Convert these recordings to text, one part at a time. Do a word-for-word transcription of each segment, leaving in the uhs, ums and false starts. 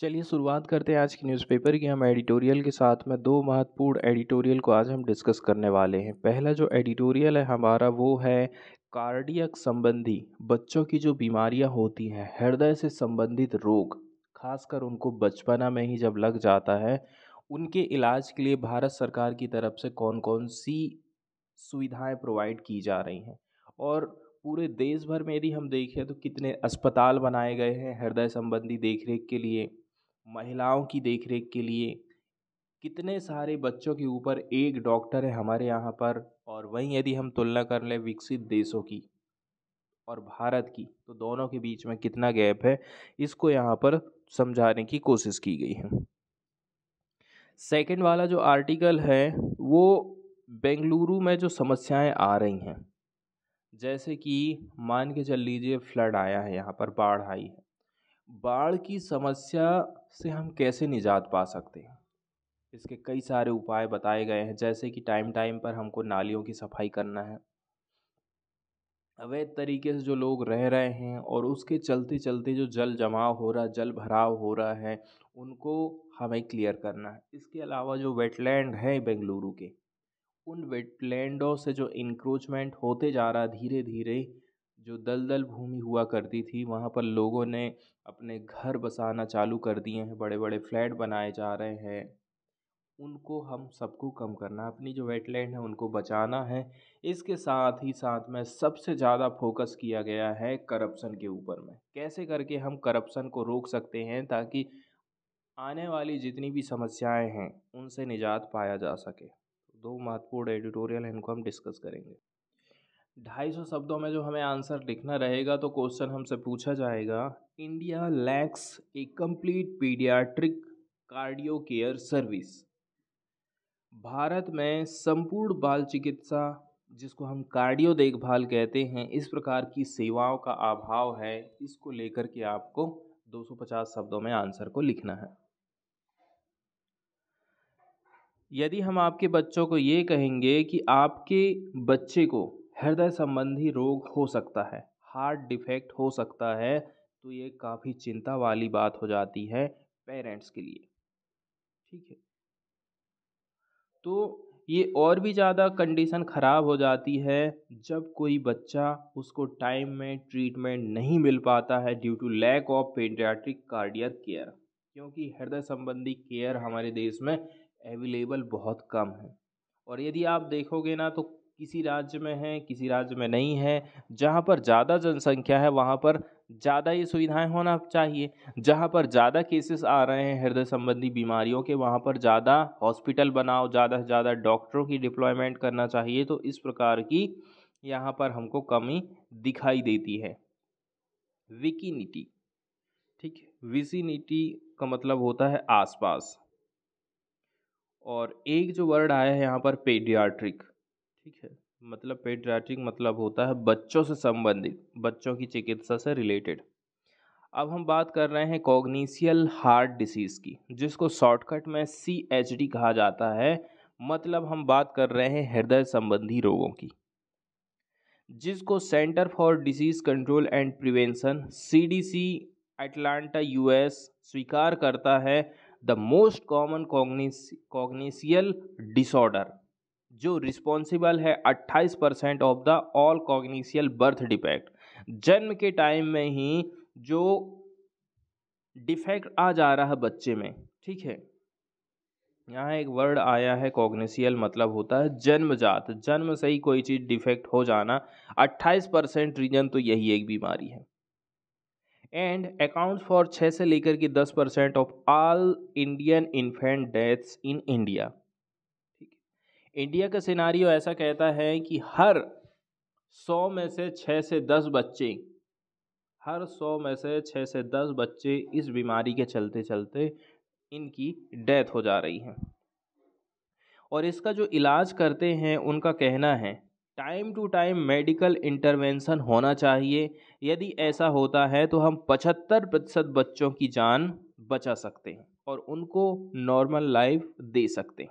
चलिए शुरुआत करते हैं आज की न्यूज़पेपर की हम एडिटोरियल के साथ में। दो महत्वपूर्ण एडिटोरियल को आज हम डिस्कस करने वाले हैं। पहला जो एडिटोरियल है हमारा वो है कार्डियक संबंधी बच्चों की जो बीमारियां होती हैं, हृदय से संबंधित रोग, खासकर उनको बचपना में ही जब लग जाता है, उनके इलाज के लिए भारत सरकार की तरफ से कौन कौन सी सुविधाएं प्रोवाइड की जा रही हैं। और पूरे देश भर में यदि हम देखें तो कितने अस्पताल बनाए गए हैं हृदय संबंधी देखरेख के लिए, महिलाओं की देखरेख के लिए। कितने सारे बच्चों के ऊपर एक डॉक्टर है हमारे यहाँ पर। और वहीं यदि हम तुलना कर लें विकसित देशों की और भारत की, तो दोनों के बीच में कितना गैप है, इसको यहाँ पर समझाने की कोशिश की गई है। सेकेंड वाला जो आर्टिकल है वो बेंगलुरु में जो समस्याएं आ रही हैं, जैसे कि मान के चल लीजिए फ्लड आया है, यहाँ पर बाढ़ आई है, बाढ़ की समस्या से हम कैसे निजात पा सकते हैं। इसके कई सारे उपाय बताए गए हैं, जैसे कि टाइम टाइम पर हमको नालियों की सफाई करना है। अवैध तरीके से जो लोग रह रहे हैं और उसके चलते चलते जो जल जमाव हो रहा है, जल भराव हो रहा है, उनको हमें क्लियर करना है। इसके अलावा जो वेटलैंड है बेंगलुरु के, उन वेटलैंडों से जो इंक्रोचमेंट होते जा रहा धीरे धीरे, जो दलदल भूमि हुआ करती थी वहाँ पर लोगों ने अपने घर बसाना चालू कर दिए हैं, बड़े बड़े फ्लैट बनाए जा रहे हैं। उनको हम सबको कम करना, अपनी जो वेटलैंड है उनको बचाना है। इसके साथ ही साथ में सबसे ज़्यादा फोकस किया गया है करप्शन के ऊपर में, कैसे करके हम करप्शन को रोक सकते हैं ताकि आने वाली जितनी भी समस्याएं हैं उनसे निजात पाया जा सके। दो महत्वपूर्ण एडिटोरियल हैं, इनको हम डिस्कस करेंगे। ढाई सौ शब्दों में जो हमें आंसर लिखना रहेगा, तो क्वेश्चन हमसे पूछा जाएगा, India lacks a complete paediatric cardio care service. Bharat में संपूर्ण बाल चिकित्सा, जिसको हम कार्डियो देखभाल कहते हैं, इस प्रकार की सेवाओं का अभाव है। इसको लेकर के आपको दो सौ पचास शब्दों में आंसर को लिखना है। यदि हम आपके बच्चों को ये कहेंगे कि आपके बच्चे को हृदय संबंधी रोग हो सकता है, हार्ट डिफेक्ट हो सकता है, तो ये काफ़ी चिंता वाली बात हो जाती है पेरेंट्स के लिए, ठीक है। तो ये और भी ज़्यादा कंडीशन ख़राब हो जाती है जब कोई बच्चा, उसको टाइम में ट्रीटमेंट नहीं मिल पाता है due to lack of paediatric cardiac care, क्योंकि हृदय संबंधी केयर हमारे देश में अवेलेबल बहुत कम है। और यदि आप देखोगे ना, तो किसी राज्य में है, किसी राज्य में नहीं है। जहाँ पर ज़्यादा जनसंख्या है वहाँ पर ज़्यादा ये सुविधाएं होना चाहिए, जहाँ पर ज़्यादा केसेस आ रहे हैं हृदय संबंधी बीमारियों के वहाँ पर ज़्यादा हॉस्पिटल बनाओ, ज़्यादा से ज़्यादा डॉक्टरों की डिप्लॉयमेंट करना चाहिए। तो इस प्रकार की यहाँ पर हमको कमी दिखाई देती है। विकिनिटी, ठीक है, विसिनिटी का मतलब होता है आसपास। और एक जो वर्ड आया है यहाँ पर पेडियाट्रिक, ठीक है, मतलब पेडियाट्रिक मतलब होता है बच्चों से संबंधित, बच्चों की चिकित्सा से रिलेटेड। अब हम बात कर रहे हैं कॉग्निशियल हार्ट डिसीज़ की, जिसको शॉर्टकट में सी एच डी कहा जाता है। मतलब हम बात कर रहे हैं हृदय संबंधी रोगों की, जिसको center for disease control and prevention, C D C, Atlanta, U S स्वीकार करता है the most common congenital disorder, जो रिस्पॉन्सिबल है अट्ठाईस percent of the all congenital birth defect. जन्म के टाइम में ही जो डिफेक्ट आ जा रहा है बच्चे में, ठीक है। यहाँ एक वर्ड आया है कॉग्निशियल, मतलब होता है जन्मजात, जन्म से ही कोई चीज़ डिफेक्ट हो जाना। अट्ठाईस परसेंट रीजन तो यही एक बीमारी है। एंड अकाउंट्स फॉर छः से लेकर के दस percent of all Indian infant deaths in India. India का सिनारियो ऐसा कहता है कि हर सौ में से छः से दस बच्चे हर सौ में से छः से दस बच्चे इस बीमारी के चलते चलते इनकी डेथ हो जा रही है। और इसका जो इलाज करते हैं उनका कहना है time to time medical intervention होना चाहिए। यदि ऐसा होता है तो हम पचहत्तर प्रतिशत बच्चों की जान बचा सकते हैं और उनको नॉर्मल लाइफ दे सकते हैं।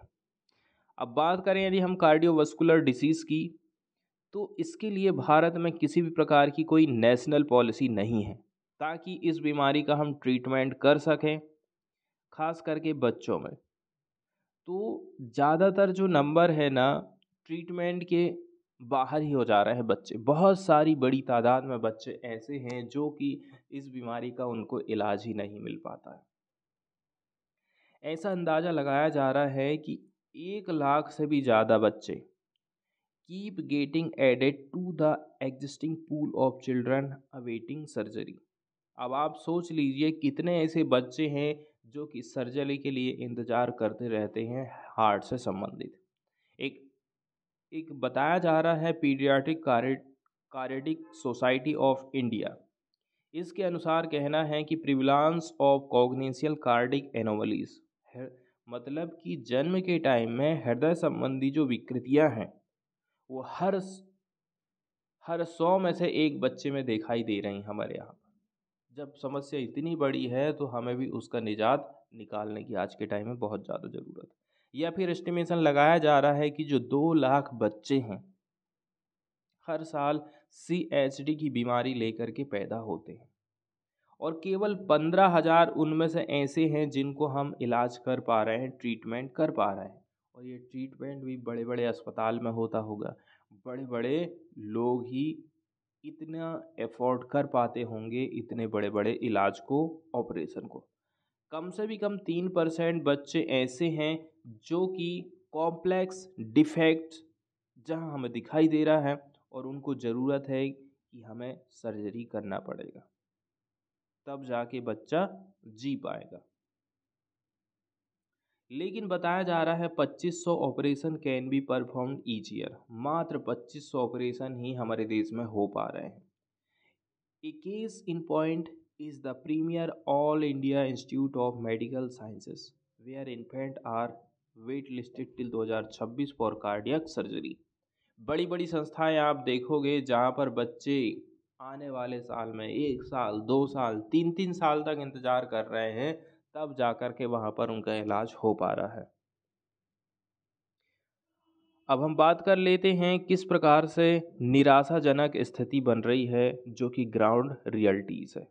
अब बात करें यदि हम कार्डियोवास्कुलर डिसीज़ की, तो इसके लिए भारत में किसी भी प्रकार की कोई नेशनल पॉलिसी नहीं है ताकि इस बीमारी का हम ट्रीटमेंट कर सकें खास करके बच्चों में। तो ज़्यादातर जो नंबर है ना ट्रीटमेंट के बाहर ही हो जा रहे हैं बच्चे। बहुत सारी बड़ी तादाद में बच्चे ऐसे हैं जो कि इस बीमारी का उनको इलाज ही नहीं मिल पाता है। ऐसा अंदाज़ा लगाया जा रहा है कि एक लाख से भी ज़्यादा बच्चे keep getting added to the existing pool of children awaiting surgery. अब आप सोच लीजिए कितने ऐसे बच्चे हैं जो कि सर्जरी के लिए इंतज़ार करते रहते हैं हार्ट से संबंधित। एक एक बताया जा रहा है paediatric cardiologic society of India, इसके अनुसार कहना है कि prevalence of congenital cardiac anomalies, मतलब कि जन्म के टाइम में हृदय संबंधी जो विकृतियां हैं वो हर हर सौ में से एक बच्चे में दिखाई दे रही हैं हमारे यहाँ। जब समस्या इतनी बड़ी है तो हमें भी उसका निजात निकालने की आज के टाइम में बहुत ज़्यादा ज़रूरत है। या फिर एस्टिमेशन लगाया जा रहा है कि जो दो लाख बच्चे हैं हर साल सी एच डी की बीमारी लेकर के पैदा होते हैं और केवल पंद्रह हज़ार उनमें से ऐसे हैं जिनको हम इलाज कर पा रहे हैं, ट्रीटमेंट कर पा रहे हैं। और ये ट्रीटमेंट भी बड़े बड़े अस्पताल में होता होगा, बड़े बड़े लोग ही इतना एफोर्ड कर पाते होंगे इतने बड़े बड़े इलाज को, ऑपरेशन को। कम से भी कम तीन परसेंट बच्चे ऐसे हैं जो कि कॉम्प्लेक्स डिफेक्ट जहां हमें दिखाई दे रहा है और उनको ज़रूरत है कि हमें सर्जरी करना पड़ेगा तब जाके बच्चा जी पाएगा। लेकिन बताया जा रहा है पच्चीस सौ operation can be perform each year. मात्र पच्चीस सौ ऑपरेशन ही हमारे देश में हो पा रहे हैं। A case in point is the premier all India institute of medical sciences where infant are wait listed till दो हज़ार छब्बीस फॉर कार्डियक सर्जरी। बड़ी बड़ी संस्थाएं आप देखोगे जहाँ पर बच्चे आने वाले साल में एक साल दो साल तीन तीन साल तक इंतज़ार कर रहे हैं तब जाकर के वहाँ पर उनका इलाज हो पा रहा है। अब हम बात कर लेते हैं किस प्रकार से निराशाजनक स्थिति बन रही है जो कि ग्राउंड रियलिटीज़ है।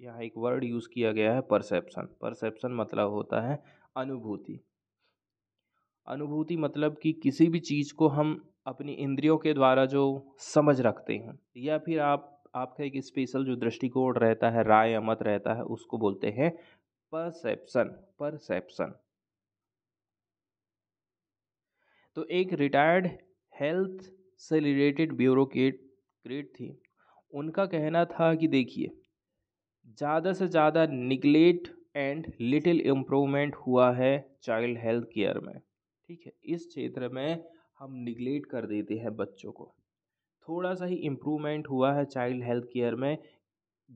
यहाँ एक वर्ड यूज़ किया गया है परसेप्शन। परसेप्शन मतलब होता है अनुभूति। अनुभूति मतलब कि किसी भी चीज़ को हम अपनी इंद्रियों के द्वारा जो समझ रखते हैं या फिर आप आपका एक स्पेशल जो दृष्टिकोण रहता है, राय मत रहता है, उसको बोलते हैं परसेप्शन। परसेप्शन तो एक रिटायर्ड हेल्थ से रिलेटेड ब्यूरोक्रेट थी, उनका कहना था कि देखिए ज़्यादा से ज़्यादा निगलेक्ट एंड लिटिल इम्प्रूवमेंट हुआ है चाइल्ड हेल्थ केयर में। ठीक है, इस क्षेत्र में हम निगलेक्ट कर देते हैं बच्चों को। थोड़ा सा ही इम्प्रूवमेंट हुआ है चाइल्ड हेल्थ केयर में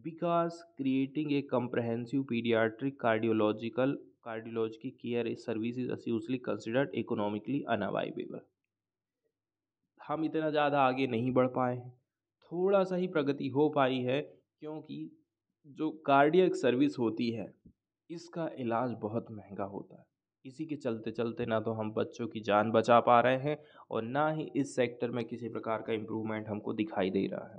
because creating a comprehensive paediatric cardiological cardiological care services are usually considered economically unavailable. हम इतना ज़्यादा आगे नहीं बढ़ पाए हैं, थोड़ा सा ही प्रगति हो पाई है क्योंकि जो कार्डियक सर्विस होती है इसका इलाज बहुत महंगा होता है। इसी के चलते चलते ना तो हम बच्चों की जान बचा पा रहे हैं और ना ही इस सेक्टर में किसी प्रकार का इम्प्रूवमेंट हमको दिखाई दे रहा है।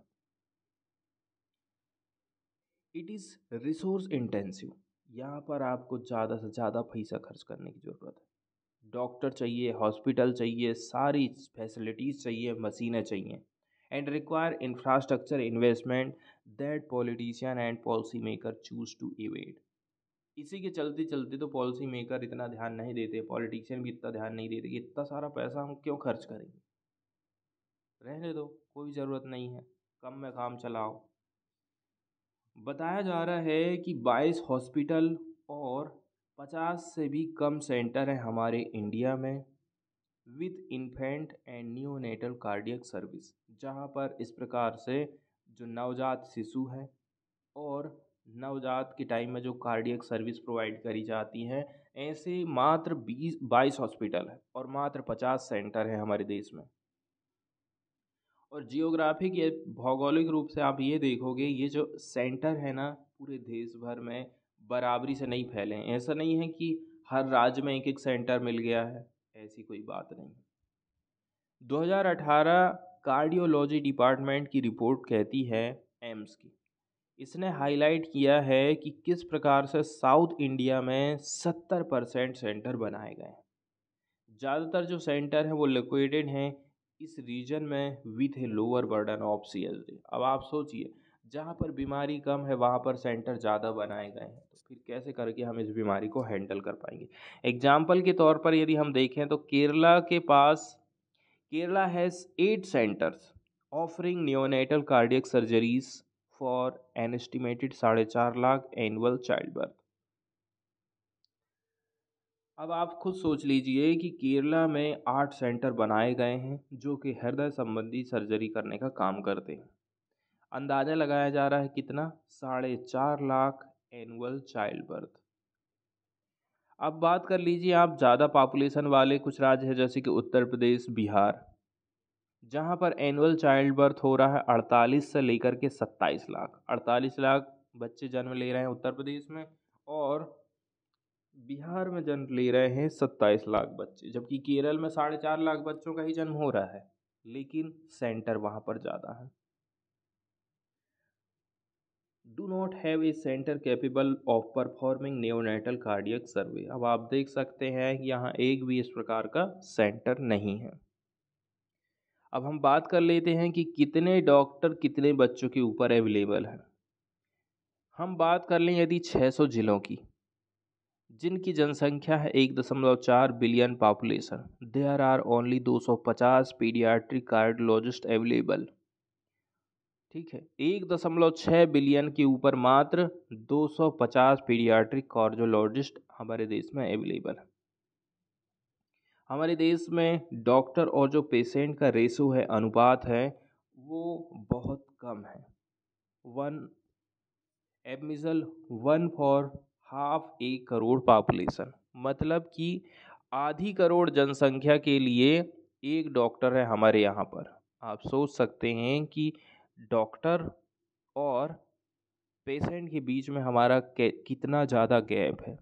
It is resource intensive. यहाँ पर आपको ज़्यादा से ज़्यादा पैसा खर्च करने की ज़रूरत है। डॉक्टर चाहिए, हॉस्पिटल चाहिए, सारी फैसिलिटीज़ चाहिए, मशीनें चाहिए and require infrastructure investment that politician and policy maker choose to evade. इसी के चलते चलते तो पॉलिसी मेकर इतना ध्यान नहीं देते, पॉलिटिशियन भी इतना ध्यान नहीं देते कि इतना सारा पैसा हम क्यों खर्च करेंगे, रहने दो, कोई ज़रूरत नहीं है, कम में काम चलाओ। बताया जा रहा है कि बाईस हॉस्पिटल और पचास से भी कम सेंटर हैं हमारे इंडिया में with infant and neonatal cardiac service, जहाँ पर इस प्रकार से जो नवजात शिशु है और नवजात के टाइम में जो कार्डियक सर्विस प्रोवाइड करी जाती है, ऐसे मात्र बीस बाईस हॉस्पिटल है और मात्र पचास सेंटर है हमारे देश में। और जियोग्राफिक या भौगोलिक रूप से आप ये देखोगे ये जो सेंटर है ना पूरे देश भर में बराबरी से नहीं फैले हैं। ऐसा नहीं है कि हर राज्य में एक एक सेंटर मिल गया है, ऐसी कोई बात नहीं है। दो हज़ार अठारह कार्डियोलॉजी डिपार्टमेंट की रिपोर्ट कहती है एम्स की इसने हाईलाइट किया है कि किस प्रकार से साउथ इंडिया में सत्तर परसेंट सेंटर बनाए गए हैं। ज़्यादातर जो सेंटर हैं वो लोकेटेड हैं इस रीजन में with a lower burden of CHD. अब आप सोचिए, जहाँ पर बीमारी कम है वहाँ पर सेंटर ज़्यादा बनाए गए हैं, तो फिर कैसे करके हम इस बीमारी को हैंडल कर पाएंगे। एग्जाम्पल के तौर पर यदि हम देखें तो केरला के पास Kerala has eight centres offering neonatal cardiac surgeries for an estimated साढ़े चार लाख एनुअल चाइल्ड बर्थ। अब आप खुद सोच लीजिए कि केरला में आठ सेंटर बनाए गए हैं जो कि हृदय संबंधी सर्जरी करने का काम करते हैं। अंदाज़ा लगाया जा रहा है कितना, साढ़े चार लाख एनुअल चाइल्ड बर्थ। अब बात कर लीजिए आप ज़्यादा पॉपुलेशन वाले कुछ राज्य हैं जैसे कि उत्तर प्रदेश, बिहार, जहाँ पर एनुअल चाइल्ड बर्थ हो रहा है अड़तालीस से लेकर के सत्ताईस लाख। अड़तालीस लाख बच्चे जन्म ले रहे हैं उत्तर प्रदेश में और बिहार में जन्म ले रहे हैं सत्ताईस लाख बच्चे, जबकि केरल में साढ़े चार लाख बच्चों का ही जन्म हो रहा है, लेकिन सेंटर वहाँ पर ज़्यादा है। Do not have a centre capable of performing neonatal cardiac survey. अब आप देख सकते हैं यहाँ एक भी इस प्रकार का सेंटर नहीं है। अब हम बात कर लेते हैं कि कितने डॉक्टर कितने बच्चों के ऊपर अवेलेबल हैं। हम बात कर लें यदि छह सौ जिलों की, जिनकी जनसंख्या है एक दशमलव चार billion population, there are only दो सौ पचास पीडियाट्रिक कार्डियोलॉजिस्ट अवेलेबल। ठीक है, एक दशमलव छह बिलियन के ऊपर मात्र दो सौ पचास पीडियाट्रिक कार्डियोलॉजिस्ट हमारे देश में अवेलेबल है। हमारे देश में डॉक्टर और जो पेशेंट का रेशो है, अनुपात है, वो बहुत कम है। One admission one for half एक करोड़ पॉपुलेशन, मतलब कि आधी करोड़ जनसंख्या के लिए एक डॉक्टर है हमारे यहाँ पर। आप सोच सकते हैं कि डॉक्टर और पेशेंट के बीच में हमारा कितना ज़्यादा गैप है।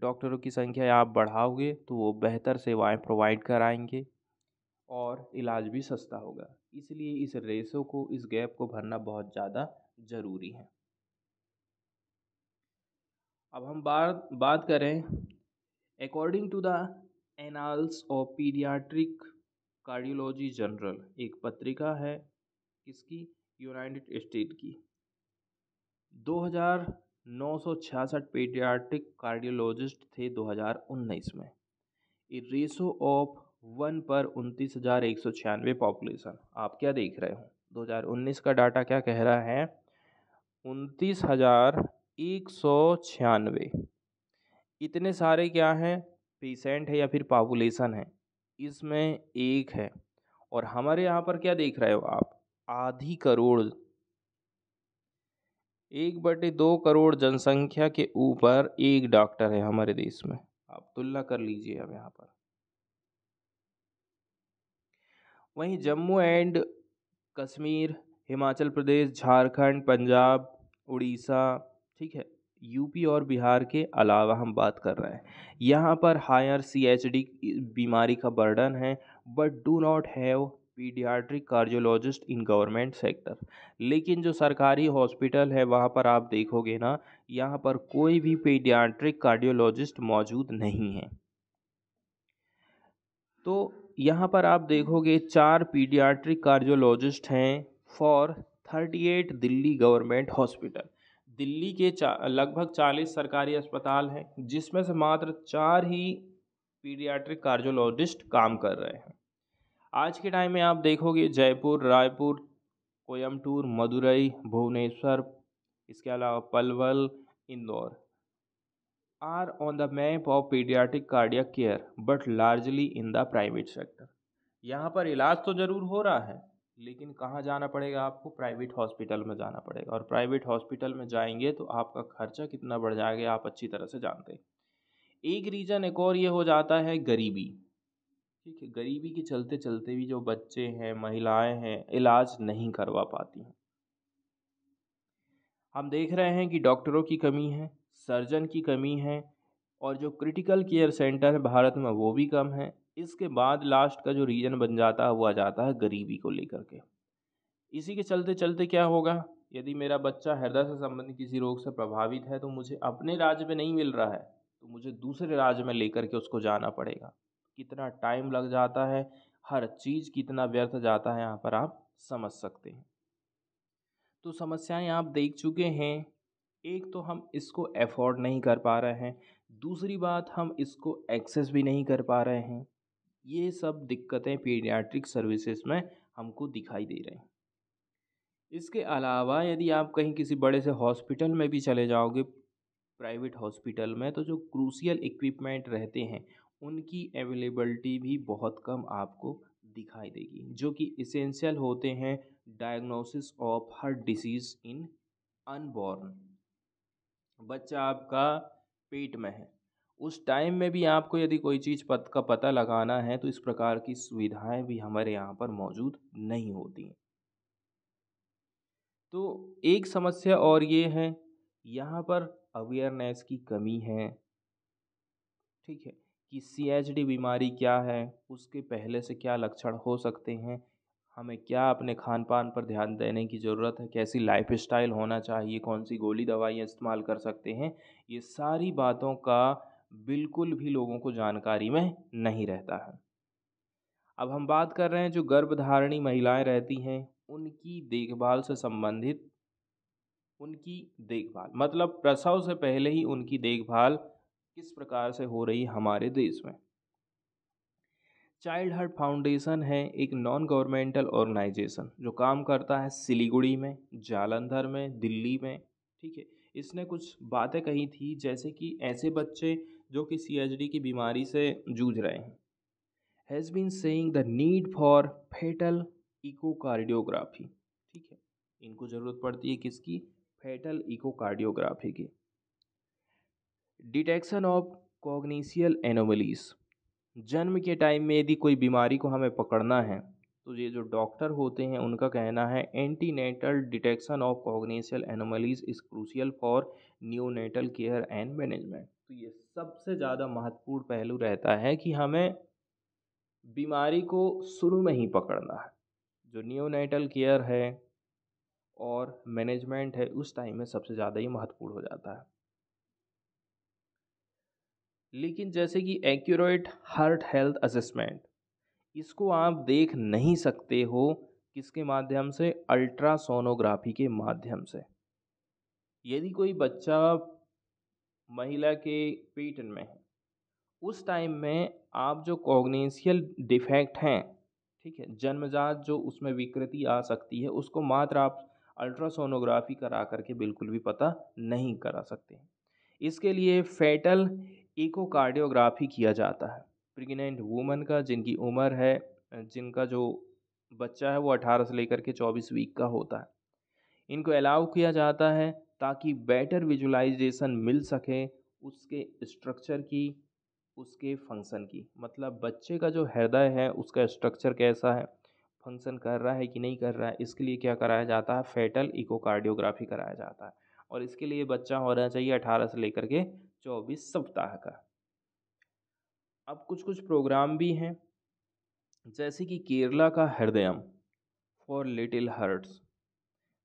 डॉक्टरों की संख्या आप बढ़ाओगे तो वो बेहतर सेवाएं प्रोवाइड कराएंगे और इलाज भी सस्ता होगा, इसलिए इस रेशो को, इस गैप को भरना बहुत ज़्यादा ज़रूरी है। अब हम बात बात करें, according to the annals of paediatric cardiology journal, एक पत्रिका है किसकी, यूनाइटेड स्टेट की, दो हज़ार नौ सौ छियासठ पीडियाट्रिक कार्डियोलॉजिस्ट थे दो हज़ार उन्नीस में। ए रेशो ऑफ वन पर उनतीस हज़ार एक सौ छियानवे पॉपुलेशन। आप क्या देख रहे हो, दो हज़ार उन्नीस का डाटा क्या कह रहा है, उनतीस हज़ार एक सौ छियानवे। इतने सारे क्या हैं, पेशेंट है या फिर पॉपुलेशन है, इसमें एक है। और हमारे यहाँ पर क्या देख रहे हो आप, आधी करोड़, एक बटे दो करोड़ जनसंख्या के ऊपर एक डॉक्टर है हमारे देश में। आप तुलना कर लीजिए। अब यहाँ पर वहीं जम्मू एंड कश्मीर, हिमाचल प्रदेश, झारखंड, पंजाब, उड़ीसा, ठीक है, यूपी और बिहार के अलावा हम बात कर रहे हैं, यहाँ पर हायर सीएचडी बीमारी का बर्डन है, but do not have paediatric cardiologist in government sector. लेकिन जो सरकारी हॉस्पिटल है वहाँ पर आप देखोगे ना, यहाँ पर कोई भी पीडियाट्रिक कार्डियोलॉजिस्ट मौजूद नहीं है। तो यहाँ पर आप देखोगे चार पीडियाट्रिक कार्डियोलॉजिस्ट हैं for thirty eight Delhi government hospital. Delhi के लगभग चालीस सरकारी अस्पताल हैं जिसमें से मात्र चार ही पीडियाट्रिक कार्डियोलॉजिस्ट काम कर रहे हैं। आज के टाइम में आप देखोगे जयपुर, रायपुर, कोयम्बटूर, मदुरई, भुवनेश्वर, इसके अलावा Palwal, Indore are on the map of paediatric cardiac care, but largely in the private sector. यहाँ पर इलाज तो ज़रूर हो रहा है, लेकिन कहाँ जाना पड़ेगा आपको, प्राइवेट हॉस्पिटल में जाना पड़ेगा। और प्राइवेट हॉस्पिटल में जाएंगे तो आपका खर्चा कितना बढ़ जाएगा आप अच्छी तरह से जानते हैं। एक रीज़न एक और ये हो जाता है गरीबी, ठीक है, गरीबी के चलते चलते भी जो बच्चे हैं, महिलाएं हैं, इलाज नहीं करवा पाती हैं। हम देख रहे हैं कि डॉक्टरों की कमी है, सर्जन की कमी है, और जो क्रिटिकल केयर सेंटर है भारत में वो भी कम है। इसके बाद लास्ट का जो रीजन बन जाता है वो आ जाता है गरीबी को लेकर के। इसी के चलते चलते क्या होगा, यदि मेरा बच्चा हृदय से संबंधित किसी रोग से प्रभावित है तो मुझे अपने राज्य में नहीं मिल रहा है तो मुझे दूसरे राज्य में लेकर के उसको जाना पड़ेगा, कितना टाइम लग जाता है, हर चीज़ कितना व्यर्थ जाता है, यहाँ पर आप समझ सकते हैं। तो समस्याएं आप देख चुके हैं, एक तो हम इसको अफोर्ड नहीं कर पा रहे हैं, दूसरी बात हम इसको एक्सेस भी नहीं कर पा रहे हैं। ये सब दिक्कतें पीडियाट्रिक सर्विसेज में हमको दिखाई दे रही हैं। इसके अलावा यदि आप कहीं किसी बड़े से हॉस्पिटल में भी चले जाओगे, प्राइवेट हॉस्पिटल में, तो जो क्रूशियल इक्विपमेंट रहते हैं उनकी अवेलेबिलिटी भी बहुत कम आपको दिखाई देगी, जो कि इसेंशियल होते हैं diagnosis of heart disease in unborn. बच्चा आपका पेट में है, उस टाइम में भी आपको यदि कोई चीज़ पत का पता लगाना है तो इस प्रकार की सुविधाएं भी हमारे यहाँ पर मौजूद नहीं होती हैं। तो एक समस्या और ये है, यहाँ पर अवेयरनेस की कमी है, ठीक है, कि सीएचडी बीमारी क्या है, उसके पहले से क्या लक्षण हो सकते हैं, हमें क्या अपने खान पान पर ध्यान देने की ज़रूरत है, कैसी लाइफस्टाइल होना चाहिए, कौन सी गोली दवाइयाँ इस्तेमाल कर सकते हैं, ये सारी बातों का बिल्कुल भी लोगों को जानकारी में नहीं रहता है। अब हम बात कर रहे हैं जो गर्भधारणी महिलाएं रहती हैं उनकी देखभाल से संबंधित, उनकी देखभाल मतलब प्रसव से पहले ही उनकी देखभाल किस प्रकार से हो रही है हमारे देश में। चाइल्ड हार्ट फाउंडेशन है एक नॉन गवर्नमेंटल ऑर्गेनाइजेशन जो काम करता है सिलीगुड़ी में, जालंधर में, दिल्ली में, ठीक है। इसने कुछ बातें कही थी जैसे कि ऐसे बच्चे जो कि सीएचडी की बीमारी से जूझ रहे हैं, has been saying the need for fetal echocardiography, ठीक है, इनको ज़रूरत पड़ती है किसकी, फेटल इकोकार्डियोग्राफी की। डिटेक्शन ऑफ कॉग्निशियल एनोमलीज, जन्म के टाइम में यदि कोई बीमारी को हमें पकड़ना है तो ये जो डॉक्टर होते हैं उनका कहना है antenatal detection of congenital anomalies is crucial for neonatal care and management. तो ये सबसे ज़्यादा महत्वपूर्ण पहलू रहता है कि हमें बीमारी को शुरू में ही पकड़ना है, जो न्यूनेटल केयर है और मैनेजमेंट है उस टाइम में सबसे ज़्यादा ही महत्वपूर्ण हो जाता है। लेकिन जैसे कि एक्यूरेट हार्ट हेल्थ असेसमेंट, इसको आप देख नहीं सकते हो किसके माध्यम से, अल्ट्रासोनोग्राफी के माध्यम से। यदि कोई बच्चा महिला के पेट में है उस टाइम में आप जो कॉग्निशियल डिफेक्ट हैं, ठीक है, जन्मजात जो उसमें विकृति आ सकती है उसको मात्र आप अल्ट्रासोनोग्राफी करा करके बिल्कुल भी पता नहीं करा सकते हैं। इसके लिए फेटल इकोकार्डियोग्राफी किया जाता है प्रेग्नेंट वूमन का, जिनकी उम्र है, जिनका जो बच्चा है वो अठारह से लेकर के चौबीस वीक का होता है, इनको अलाउ किया जाता है ताकि बेटर विजुलाइजेशन मिल सके उसके स्ट्रक्चर की, उसके फंक्शन की, मतलब बच्चे का जो हृदय है उसका स्ट्रक्चर कैसा है, फंक्शन कर रहा है कि नहीं कर रहा है। इसके लिए क्या कराया जाता है, फेटल इकोकार्डियोग्राफी कराया जाता है, और इसके लिए बच्चा होना चाहिए अठारह से लेकर के चौबीस सप्ताह का। अब कुछ कुछ प्रोग्राम भी हैं जैसे कि केरला का हृदयम फॉर लिटिल हर्ट्स,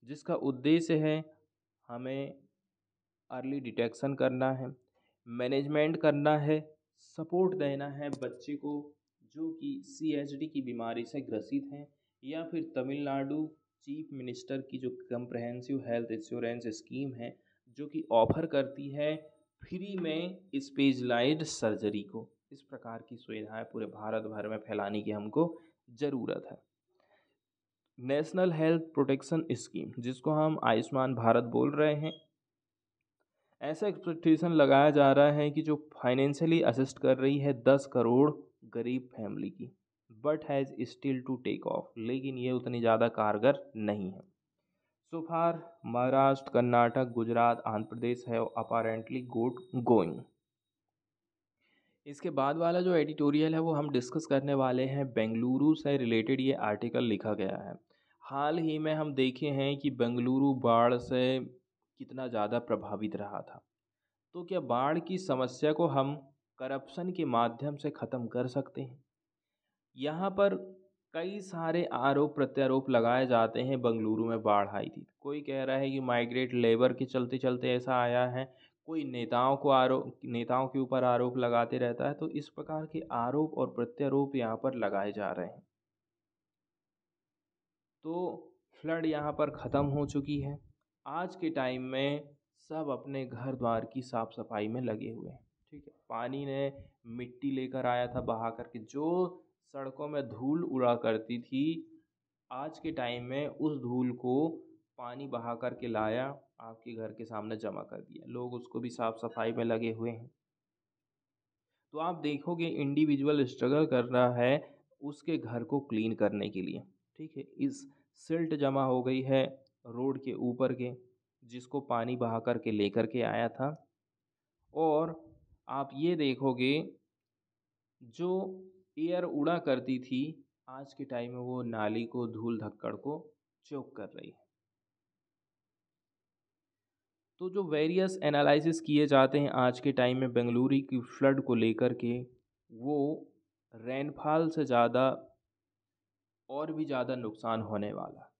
जिसका उद्देश्य है हमें अर्ली डिटेक्शन करना है, मैनेजमेंट करना है, सपोर्ट देना है बच्चे को जो कि सीएचडी की बीमारी से ग्रसित हैं, या फिर तमिलनाडु चीफ मिनिस्टर की जो कम्प्रहेंसिव हेल्थ इंश्योरेंस स्कीम है जो कि ऑफर करती है फ्री में स्पेशलाइज्ड सर्जरी को। इस प्रकार की सुविधाएं पूरे भारत भर में फैलाने की हमको ज़रूरत है। नेशनल हेल्थ प्रोटेक्शन स्कीम, जिसको हम आयुष्मान भारत बोल रहे हैं, ऐसा एक्सपेक्टेशन लगाया जा रहा है कि जो फाइनेंशियली असिस्ट कर रही है दस करोड़ गरीब फैमिली की, but has still to take off, लेकिन ये उतनी ज़्यादा कारगर नहीं है। सो फार महाराष्ट्र, कर्नाटक, गुजरात, आंध्र प्रदेश है अपारेंटली गुड गोइंग। इसके बाद वाला जो एडिटोरियल है वो हम डिस्कस करने वाले हैं, बेंगलुरु से रिलेटेड ये आर्टिकल लिखा गया है। हाल ही में हम देखे हैं कि बेंगलुरु बाढ़ से कितना ज़्यादा प्रभावित रहा था, तो क्या बाढ़ की समस्या को हम करप्शन के माध्यम से ख़त्म कर सकते हैं? यहाँ पर कई सारे आरोप प्रत्यारोप लगाए जाते हैं बेंगलुरु में बाढ़ आई थी, कोई कह रहा है कि माइग्रेट लेबर के चलते चलते ऐसा आया है, कोई नेताओं को आरोप नेताओं के ऊपर आरोप लगाते रहता है। तो इस प्रकार के आरोप और प्रत्यारोप यहाँ पर लगाए जा रहे हैं। तो फ्लड यहाँ पर ख़त्म हो चुकी है। आज के टाइम में सब अपने घर द्वार की साफ़ सफाई में लगे हुए हैं, ठीक है। पानी ने मिट्टी लेकर आया था बहा करके, जो सड़कों में धूल उड़ा करती थी, आज के टाइम में उस धूल को पानी बहा करके लाया, आपके घर के सामने जमा कर दिया, लोग उसको भी साफ़ सफाई में लगे हुए हैं। तो आप देखोगे इंडिविजुअल स्ट्रगल कर रहा है उसके घर को क्लीन करने के लिए, ठीक है। इस सिल्ट जमा हो गई है रोड के ऊपर के, जिसको पानी बहा कर के लेकर के आया था। और आप ये देखोगे जो एयर उड़ा करती थी, आज के टाइम में वो नाली को, धूल धक्कड़ को चोक कर रही है। तो जो वेरियस एनालिसिस किए जाते हैं आज के टाइम में बेंगलुरु की फ्लड को लेकर के, वो रेनफॉल से ज़्यादा और भी ज़्यादा नुकसान होने वाला।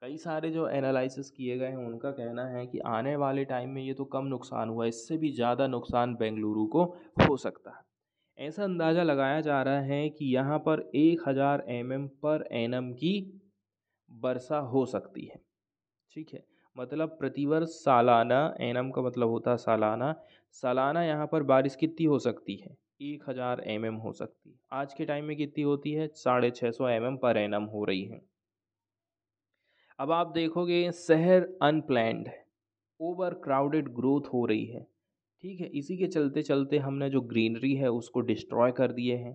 कई सारे जो एनालिसिस किए गए हैं उनका कहना है कि आने वाले टाइम में ये तो कम नुकसान हुआ, इससे भी ज़्यादा नुकसान बेंगलुरु को हो सकता है। ऐसा अंदाज़ा लगाया जा रहा है कि यहाँ पर एक हज़ार एम एम पर एनम की वर्षा हो सकती है, ठीक है। मतलब प्रतिवर्ष सालाना, एनम का मतलब होता है सालाना, सालाना यहाँ पर बारिश कितनी हो सकती है, एक हज़ार एम एम हो सकती है। आज के टाइम में कितनी होती है, साढ़े छः सौ एम एम पर एनम हो रही है। अब आप देखोगे शहर अनप्लैंड है, ओवर क्राउडेड ग्रोथ हो रही है, ठीक है। इसी के चलते चलते हमने जो ग्रीनरी है उसको डिस्ट्रॉय कर दिए हैं,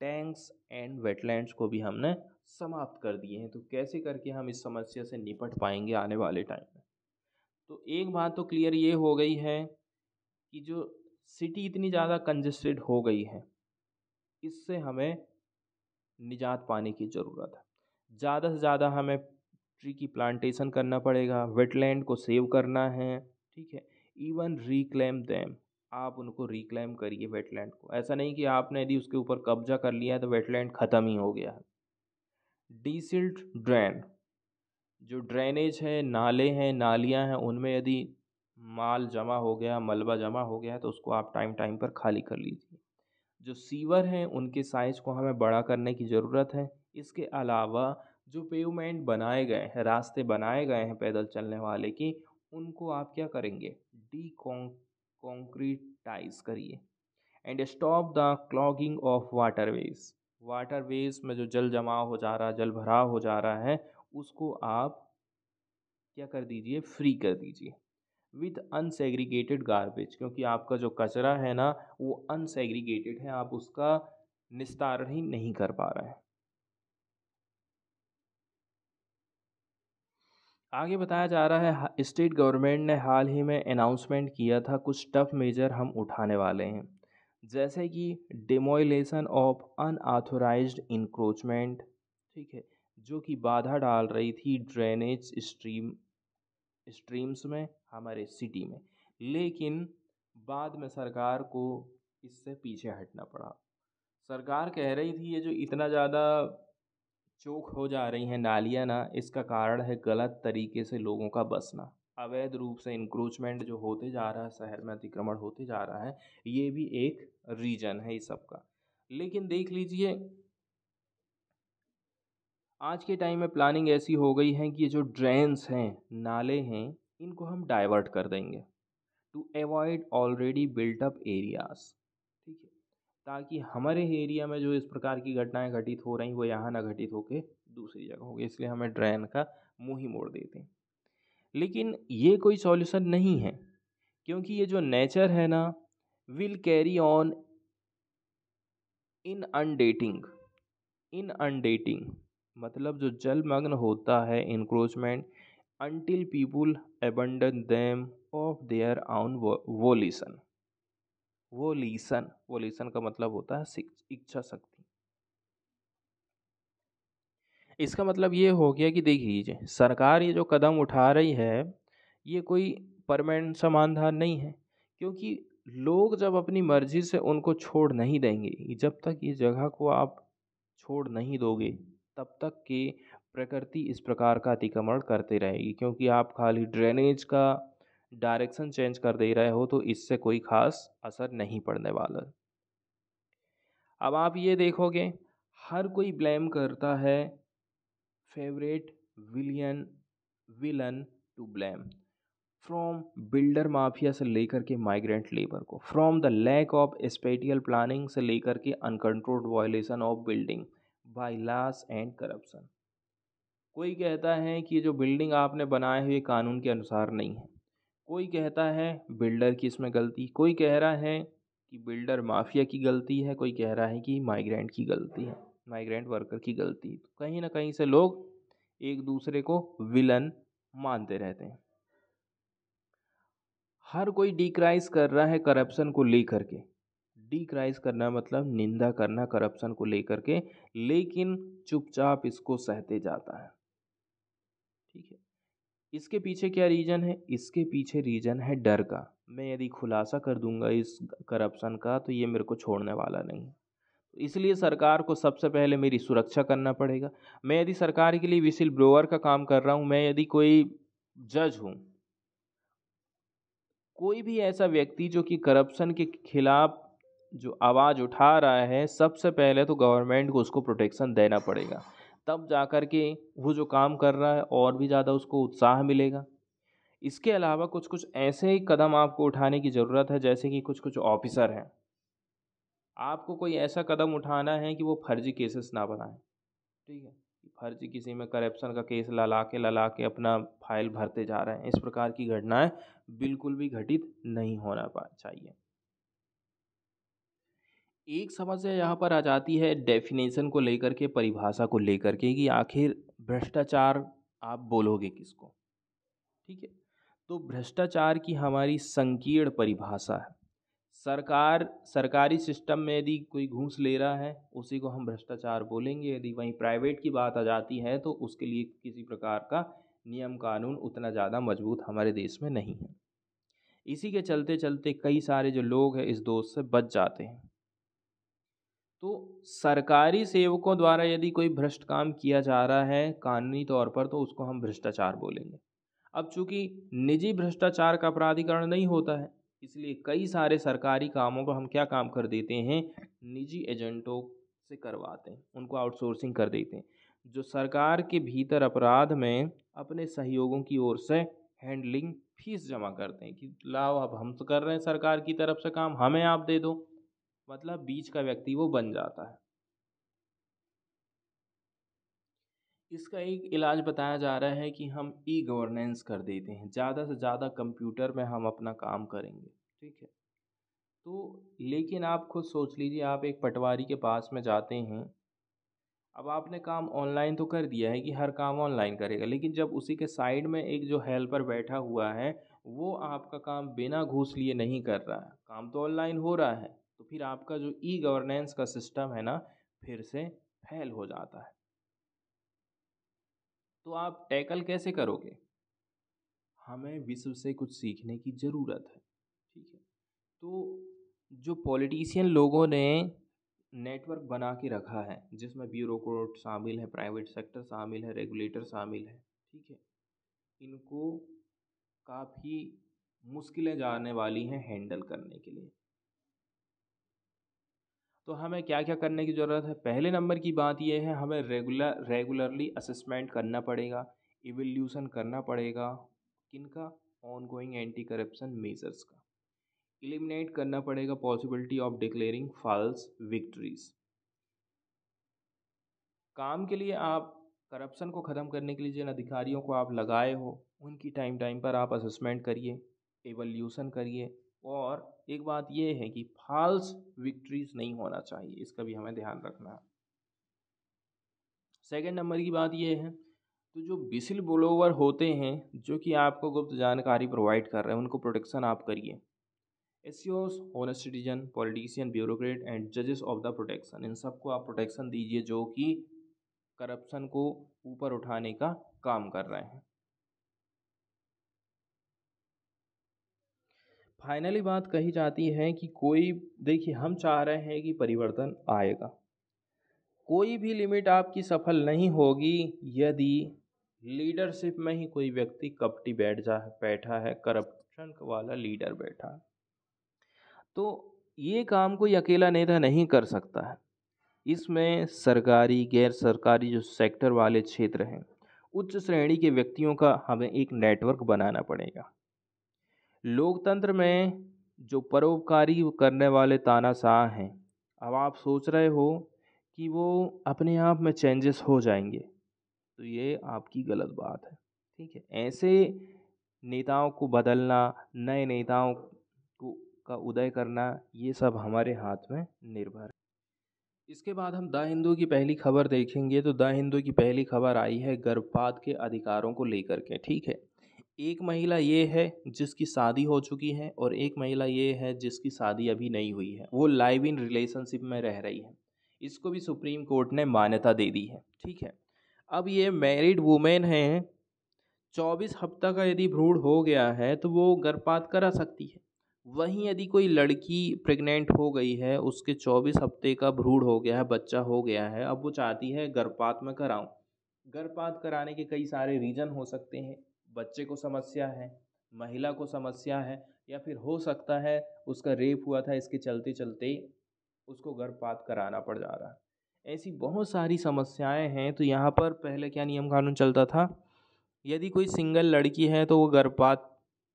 टैंक्स एंड वेटलैंड्स को भी हमने समाप्त कर दिए हैं। तो कैसे करके हम इस समस्या से निपट पाएंगे आने वाले टाइम में? तो एक बात तो क्लियर ये हो गई है कि जो सिटी इतनी ज़्यादा कंजेस्टेड हो गई है, इससे हमें निजात पाने की ज़रूरत है। ज़्यादा से ज़्यादा हमें ट्री की प्लांटेशन करना पड़ेगा, वेटलैंड को सेव करना है, ठीक है। इवन रिक्लेम दैम, आप उनको रिक्लेम करिए वेटलैंड को। ऐसा नहीं कि आपने यदि उसके ऊपर कब्जा कर लिया है तो वेटलैंड ख़त्म ही हो गया है। डीसिल्ट ड्रेन, जो ड्रेनेज है, नाले हैं, नालियां हैं, उनमें यदि माल जमा हो गया, मलबा जमा हो गया, तो उसको आप टाइम टाइम पर खाली कर लीजिए। जो सीवर हैं उनके साइज़ को हमें बड़ा करने की ज़रूरत है। इसके अलावा जो पेवमेंट बनाए गए हैं, रास्ते बनाए गए हैं पैदल चलने वाले की, उनको आप क्या करेंगे, डी कॉन्क्रीटाइज करिए। And stop the clogging of waterways, waterways में जो जल जमाव हो जा रहा, जल भराव हो जा रहा है, उसको आप क्या कर दीजिए, फ्री कर दीजिए। विथ अनसेग्रीगेटेड गार्बेज, क्योंकि आपका जो कचरा है ना वो अनसेग्रीगेटेड है, आप उसका निस्तारण ही नहीं कर पा रहे हैं। आगे बताया जा रहा है स्टेट गवर्नमेंट ने हाल ही में अनाउंसमेंट किया था, कुछ टफ मेजर हम उठाने वाले हैं, जैसे कि डिमोलिशन ऑफ अनऑथोराइज्ड इंक्रोचमेंट, ठीक है, जो कि बाधा डाल रही थी ड्रेनेज स्ट्रीम स्ट्रीम्स में हमारे सिटी में। लेकिन बाद में सरकार को इससे पीछे हटना पड़ा। सरकार कह रही थी ये जो इतना ज़्यादा चोक हो जा रही हैं नालियाँ ना, इसका कारण है गलत तरीके से लोगों का बसना, अवैध रूप से इंक्रोचमेंट जो होते जा रहा है, शहर में अतिक्रमण होते जा रहा है, ये भी एक रीजन है इस सब का। लेकिन देख लीजिए आज के टाइम में प्लानिंग ऐसी हो गई है कि ये जो ड्रेन्स हैं, नाले हैं, इनको हम डाइवर्ट कर देंगे to avoid already built up areas, ठीक है, ताकि हमारे एरिया में जो इस प्रकार की घटनाएं घटित हो रही वो यहाँ ना घटित होके दूसरी जगह होगी, इसलिए हमें ड्रेन का मुँह ही मोड़ देते हैं। लेकिन ये कोई सॉल्यूशन नहीं है, क्योंकि ये जो नेचर है ना विल कैरी ऑन इन अनडेटिंग इन अनडेटिंग मतलब जो जलमग्न होता है encroachment, until people abandon them of their own volition. Volition volition का मतलब होता है इच्छा शक्ति। इसका मतलब ये हो गया कि देख लीजिए सरकार ये जो कदम उठा रही है ये कोई परमानेंट समाधान नहीं है, क्योंकि लोग जब अपनी मर्जी से उनको छोड़ नहीं देंगे, जब तक ये जगह को आप छोड़ नहीं दोगे तब तक कि प्रकृति इस प्रकार का अतिक्रमण करती रहेगी, क्योंकि आप खाली ड्रेनेज का डायरेक्शन चेंज कर दे रहे हो तो इससे कोई खास असर नहीं पड़ने वाला। अब आप ये देखोगे हर कोई ब्लेम करता है favourite villain villain to blame, from builder mafia से लेकर के माइग्रेंट लेबर को, from the lack of spatial planning से लेकर के uncontrolled violation of building by loss and corruption. कोई कहता है कि जो बिल्डिंग आपने बनाए हुए कानून के अनुसार नहीं है, कोई कहता है बिल्डर की इसमें गलती, कोई कह रहा है कि बिल्डर माफिया की गलती है, कोई कह रहा है कि माइग्रेंट की गलती है, माइग्रेंट वर्कर की गलती। तो कहीं ना कहीं से लोग एक दूसरे को विलन मानते रहते हैं। हर कोई डिक्राइज कर रहा है करप्शन को लेकर के, डिक्राइज करना मतलब निंदा करना करप्शन को लेकर के, लेकिन चुपचाप इसको सहते जाता है। ठीक है, इसके पीछे क्या रीज़न है? इसके पीछे रीज़न है डर का। मैं यदि खुलासा कर दूंगा इस करप्शन का तो ये मेरे को छोड़ने वाला नहीं, इसलिए सरकार को सबसे पहले मेरी सुरक्षा करना पड़ेगा। मैं यदि सरकार के लिए विसिल ब्लोअर का काम कर रहा हूँ, मैं यदि कोई जज हूँ, कोई भी ऐसा व्यक्ति जो कि करप्शन के खिलाफ जो आवाज़ उठा रहा है, सबसे पहले तो गवर्नमेंट को उसको प्रोटेक्शन देना पड़ेगा, तब जा कर के वो जो काम कर रहा है और भी ज़्यादा उसको उत्साह मिलेगा। इसके अलावा कुछ कुछ ऐसे ही कदम आपको उठाने की ज़रूरत है, जैसे कि कुछ कुछ ऑफिसर हैं, आपको कोई ऐसा कदम उठाना है कि वो फर्जी केसेस ना बनाएं। ठीक है, फर्जी किसी में करप्शन का केस लला के लला के अपना फाइल भरते जा रहे हैं, इस प्रकार की घटनाएं बिल्कुल भी घटित नहीं होना चाहिए। एक समस्या यहाँ पर आ जाती है डेफिनेशन को लेकर के, परिभाषा को लेकर के, कि आखिर भ्रष्टाचार आप बोलोगे किसको। ठीक है, तो भ्रष्टाचार की हमारी संकीर्ण परिभाषा है। सरकार सरकारी सिस्टम में यदि कोई घूस ले रहा है उसी को हम भ्रष्टाचार बोलेंगे, यदि वहीं प्राइवेट की बात आ जाती है तो उसके लिए किसी प्रकार का नियम कानून उतना ज़्यादा मजबूत हमारे देश में नहीं है। इसी के चलते चलते कई सारे जो लोग हैं इस दोष से बच जाते हैं। तो सरकारी सेवकों द्वारा यदि कोई भ्रष्ट काम किया जा रहा है कानूनी तौर पर तो उसको हम भ्रष्टाचार बोलेंगे। अब चूँकि निजी भ्रष्टाचार का अपराधीकरण नहीं होता है, इसलिए कई सारे सरकारी कामों को हम क्या काम कर देते हैं, निजी एजेंटों से करवाते हैं, उनको आउटसोर्सिंग कर देते हैं, जो सरकार के भीतर अपराध में अपने सहयोगों की ओर से हैंडलिंग फीस जमा करते हैं कि लाओ अब हम तो कर रहे हैं सरकार की तरफ से काम, हमें आप दे दो, मतलब बीच का व्यक्ति वो बन जाता है। इसका एक इलाज बताया जा रहा है कि हम ई गवर्नेंस कर देते हैं, ज़्यादा से ज़्यादा कंप्यूटर में हम अपना काम करेंगे। ठीक है, तो लेकिन आप खुद सोच लीजिए, आप एक पटवारी के पास में जाते हैं, अब आपने काम ऑनलाइन तो कर दिया है कि हर काम ऑनलाइन करेगा, लेकिन जब उसी के साइड में एक जो हेल्पर बैठा हुआ है वो आपका काम बिना घूस लिए नहीं कर रहा है, काम तो ऑनलाइन हो रहा है, तो फिर आपका जो ई गवर्नेंस का सिस्टम है ना फिर से फेल हो जाता है। तो आप टैकल कैसे करोगे? हमें विश्व से कुछ सीखने की ज़रूरत है। ठीक है, तो जो पॉलिटिशियन लोगों ने नेटवर्क बना के रखा है जिसमें ब्यूरोक्रेट शामिल है, प्राइवेट सेक्टर शामिल है, रेगुलेटर शामिल है, ठीक है, इनको काफ़ी मुश्किलें जाने वाली हैं हैंडल करने के लिए। तो हमें क्या क्या करने की ज़रूरत है? पहले नंबर की बात यह है, हमें रेगुलर रेगुलरली असेसमेंट करना पड़ेगा, इवैल्यूएशन करना पड़ेगा, किनका, ऑनगोइंग एंटी करप्शन मेजर्स का। एलिमिनेट करना पड़ेगा possibility of declaring false victories. काम के लिए आप करप्शन को ख़त्म करने के लिए जिन अधिकारियों को आप लगाए हो उनकी टाइम टाइम पर आप असेसमेंट करिए, इवैल्यूएशन करिए, और एक बात यह है कि फॉल्स विक्ट्रीज नहीं होना चाहिए, इसका भी हमें ध्यान रखना है। सेकेंड नंबर की बात यह है, तो जो विसिल ब्लोअर होते हैं जो कि आपको गुप्त जानकारी प्रोवाइड कर रहे हैं उनको प्रोटेक्शन आप करिए। एससीओस, honest citizen, politician, bureaucrat and जजेस ऑफ द प्रोटेक्शन, इन सबको आप प्रोटेक्शन दीजिए जो कि करप्शन को ऊपर उठाने का काम कर रहे हैं। फाइनली बात कही जाती है कि कोई, देखिए हम चाह रहे हैं कि परिवर्तन आएगा, कोई भी लिमिट आपकी सफल नहीं होगी यदि लीडरशिप में ही कोई व्यक्ति कपटी बैठ जा बैठा है, करप्शन वाला लीडर बैठा। तो ये काम कोई अकेला नेता नहीं कर सकता है। इसमें सरकारी, गैर सरकारी जो सेक्टर वाले क्षेत्र हैं, उच्च श्रेणी के व्यक्तियों का हमें एक नेटवर्क बनाना पड़ेगा। लोकतंत्र में जो परोपकारी करने वाले तानाशाह हैं, अब आप सोच रहे हो कि वो अपने आप में चेंजेस हो जाएंगे, तो ये आपकी गलत बात है। ठीक है, ऐसे नेताओं को बदलना, नए नेताओं को का उदय करना, ये सब हमारे हाथ में निर्भर है। इसके बाद हम द हिंदू की पहली खबर देखेंगे। तो द हिंदू की पहली खबर आई है गर्भपात के अधिकारों को लेकर के। ठीक है, एक महिला ये है जिसकी शादी हो चुकी है और एक महिला ये है जिसकी शादी अभी नहीं हुई है, वो लाइव इन रिलेशनशिप में रह रही है, इसको भी सुप्रीम कोर्ट ने मान्यता दे दी है। ठीक है, अब ये मैरिड वुमेन हैं, चौबीस हफ्ता का यदि भ्रूण हो गया है तो वो गर्भपात करा सकती है। वहीं यदि कोई लड़की प्रेग्नेंट हो गई है, उसके चौबीस हफ्ते का भ्रूण हो गया है, बच्चा हो गया है, अब वो चाहती है गर्भपात में कराऊं। गर्भपात कराने के कई सारे रीज़न हो सकते हैं, बच्चे को समस्या है, महिला को समस्या है, या फिर हो सकता है उसका रेप हुआ था, इसके चलते चलते उसको गर्भपात कराना पड़ जा रहा है। ऐसी बहुत सारी समस्याएं हैं। तो यहाँ पर पहले क्या नियम कानून चलता था, यदि कोई सिंगल लड़की है तो वो गर्भपात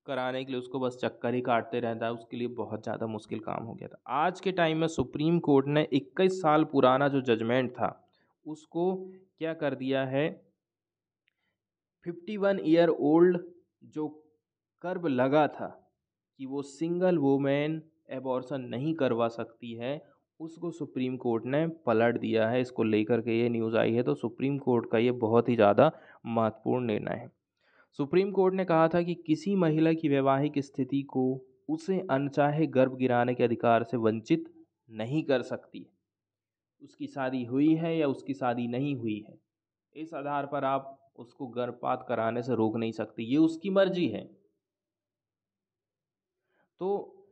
कराने के लिए उसको बस चक्कर ही काटते रहता है, उसके लिए बहुत ज़्यादा मुश्किल काम हो गया था। आज के टाइम में सुप्रीम कोर्ट ने इक्कीस साल पुराना जो जजमेंट था उसको क्या कर दिया है, इक्यावन ईयर ओल्ड जो कर्ब लगा था कि वो सिंगल वुमेन एबॉर्शन नहीं करवा सकती है, उसको सुप्रीम कोर्ट ने पलट दिया है। इसको लेकर के ये न्यूज़ आई है। तो सुप्रीम कोर्ट का ये बहुत ही ज़्यादा महत्वपूर्ण निर्णय है। सुप्रीम कोर्ट ने कहा था कि किसी महिला की वैवाहिक स्थिति को उसे अनचाहे गर्भ गिराने के अधिकार से वंचित नहीं कर सकती, उसकी शादी हुई है या उसकी शादी नहीं हुई है, इस आधार पर आप उसको गर्भपात कराने से रोक नहीं सकती, ये उसकी मर्जी है। तो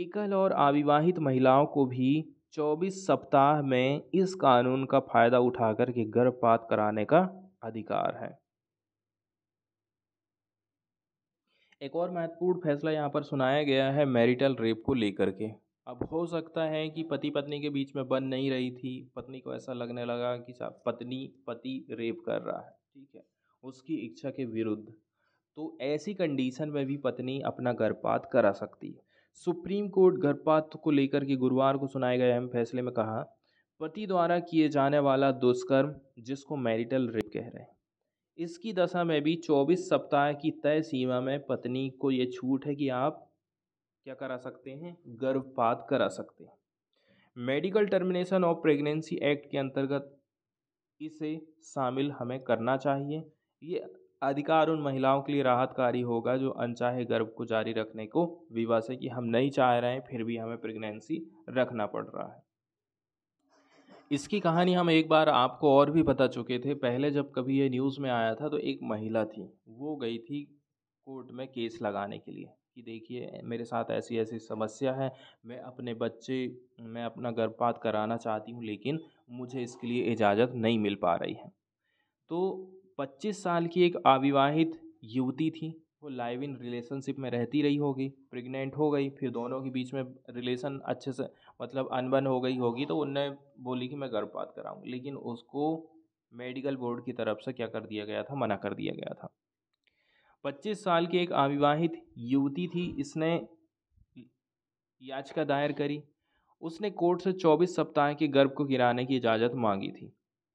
एकल और अविवाहित महिलाओं को भी चौबीस सप्ताह में इस कानून का फायदा उठाकर के गर्भपात कराने का अधिकार है। एक और महत्वपूर्ण फैसला यहाँ पर सुनाया गया है मैरिटल रेप को लेकर के। अब हो सकता है कि पति पत्नी के बीच में बन नहीं रही थी, पत्नी को ऐसा लगने लगा कि साहब पत्नी पति रेप कर रहा है, ठीक है, उसकी इच्छा के विरुद्ध, तो ऐसी कंडीशन में भी पत्नी अपना गर्भपात करा सकती है। सुप्रीम कोर्ट गर्भपात को लेकर के गुरुवार को सुनाए गए अहम फैसले में कहा, पति द्वारा किए जाने वाला दुष्कर्म, जिसको मैरिटल रेप कह रहे हैं, इसकी दशा में भी चौबीस सप्ताह की तय सीमा में पत्नी को ये छूट है कि आप क्या करा सकते हैं, गर्भपात करा सकते हैं। Medical termination of pregnancy act के अंतर्गत इसे शामिल हमें करना चाहिए। ये अधिकार उन महिलाओं के लिए राहतकारी होगा जो अनचाहे गर्भ को जारी रखने को विवश है कि हम नहीं चाह रहे हैं फिर भी हमें प्रेगनेंसी रखना पड़ रहा है। इसकी कहानी हम एक बार आपको और भी बता चुके थे, पहले जब कभी ये न्यूज़ में आया था तो एक महिला थी, वो गई थी कोर्ट में केस लगाने के लिए कि देखिए मेरे साथ ऐसी ऐसी समस्या है, मैं अपने बच्चे मैं अपना गर्भपात कराना चाहती हूँ लेकिन मुझे इसके लिए इजाज़त नहीं मिल पा रही है। तो पच्चीस साल की एक अविवाहित युवती थी, वो लाइव इन रिलेशनशिप में रहती रही होगी, प्रेग्नेंट हो गई, फिर दोनों के बीच में रिलेशन अच्छे से मतलब अनबन हो गई होगी, तो उनने बोली कि मैं गर्भपात कराऊँगी, लेकिन उसको मेडिकल बोर्ड की तरफ से क्या कर दिया गया था, मना कर दिया गया था। पच्चीस साल की एक अविवाहित युवती थी, इसने याचिका दायर करी, उसने कोर्ट से चौबीस सप्ताह के गर्भ को गिराने की इजाज़त मांगी थी,